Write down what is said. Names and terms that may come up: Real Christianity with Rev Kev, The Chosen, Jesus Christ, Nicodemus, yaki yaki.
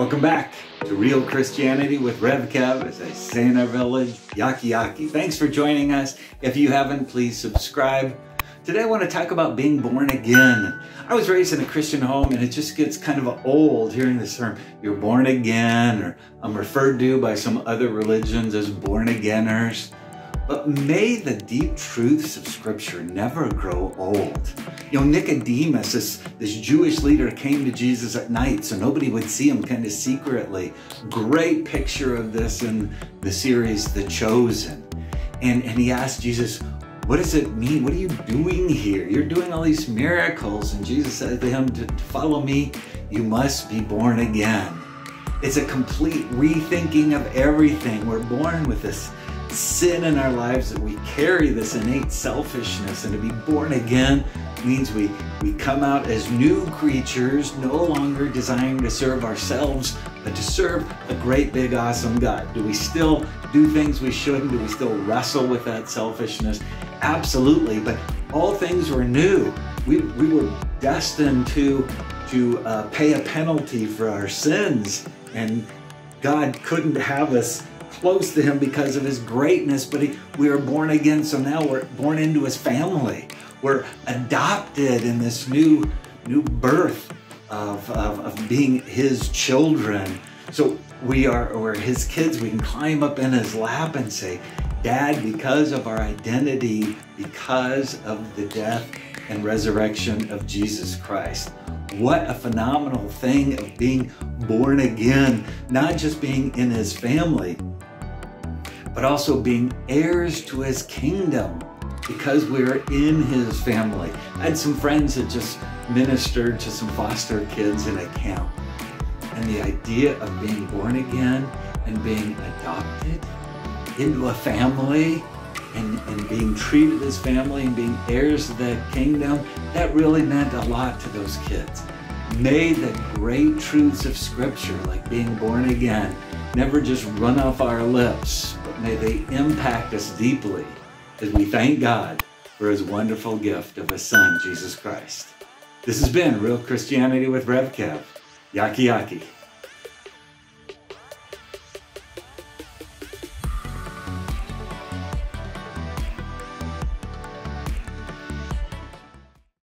Welcome back to Real Christianity with Rev Kev, as I say in our village, yaki yaki. Thanks for joining us. If you haven't, please subscribe. Today I want to talk about being born again. I was raised in a Christian home, and it just gets kind of old hearing this term, you're born again, or I'm referred to by some other religions as born againers. But may the deep truths of Scripture never grow old. You know, Nicodemus, this Jewish leader, came to Jesus at night so nobody would see him, kind of secretly. Great picture of this in the series, The Chosen. And he asked Jesus, what does it mean? What are you doing here? You're doing all these miracles. And Jesus said to him, to follow me, you must be born again. It's a complete rethinking of everything. We're born with this sin in our lives, that we carry this innate selfishness, and to be born again means we come out as new creatures, no longer designed to serve ourselves, but to serve a great big awesome God. Do we still do things we shouldn't? Do we still wrestle with that selfishness? Absolutely, but all things were new. We were destined to pay a penalty for our sins, and God couldn't have us close to him because of his greatness, but we are born again, so now we're born into his family. We're adopted in this new birth of being his children. So we're his kids. We can climb up in his lap and say, Dad, because of our identity, because of the death and resurrection of Jesus Christ. What a phenomenal thing of being born again, not just being in his family, but also being heirs to his kingdom because we're in his family. I had some friends that just ministered to some foster kids in a camp. And the idea of being born again and being adopted into a family and being treated as family and being heirs of that kingdom, that really meant a lot to those kids. May the great truths of Scripture, like being born again, never just run off our lips, but may they impact us deeply as we thank God for his wonderful gift of his son, Jesus Christ. This has been Real Christianity with Rev Kev. Yaki yaki.